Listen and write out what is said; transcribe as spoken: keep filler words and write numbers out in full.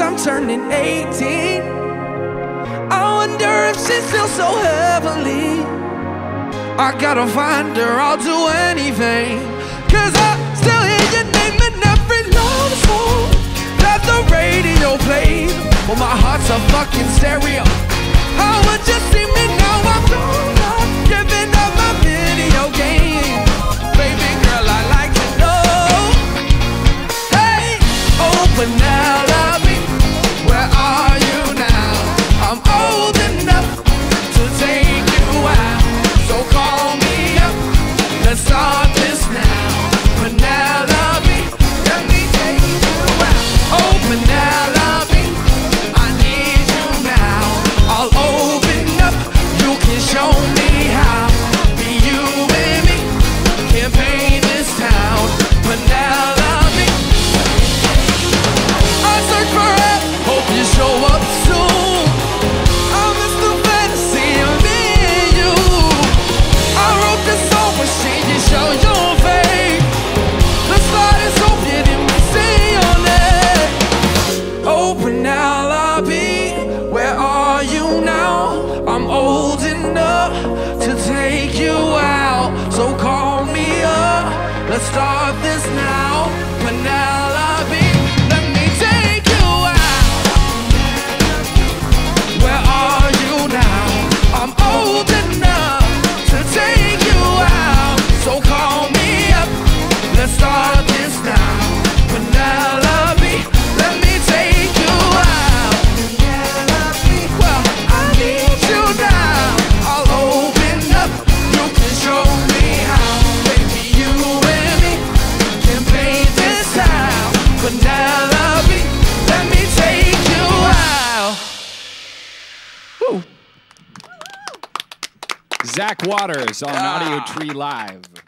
since I'm turning eighteen. I wonder if she feels so heavily. I gotta find her, I'll do anything. Cause I still hear your name in every love song that the radio plays. Well, my heart's a fucking stereo. How would you see me now? I'm gone up, giving up my video game. Baby girl, I like to know. Hey, open now, love me. Where are you now? I'm old enough to take you out. So call me up, let's start this now. But now, love me, let me take you out. Open now, love me, I need you now. I'll open up, you can show me how. Be you and me, can't paint this town. But now, love me, I search for it, hope you show up soon. I miss the fantasy of me and you. I wrote this song, but she didn't show your face. The slide is open and we see your name. Open now, lobby, where are you now? I'm old enough to take you out. So call me up, let's start this now. But now, lobby, let me take you out. Where are you now? I'm old enough to take you out. So call me up, let's start this now. But now, lovey, let me take you out. Well, I need you now. I'll open up, you can show me how. Baby, you and me can paint this town. But now, lovey, let me take you out. Zak Waters on Audio Tree Live.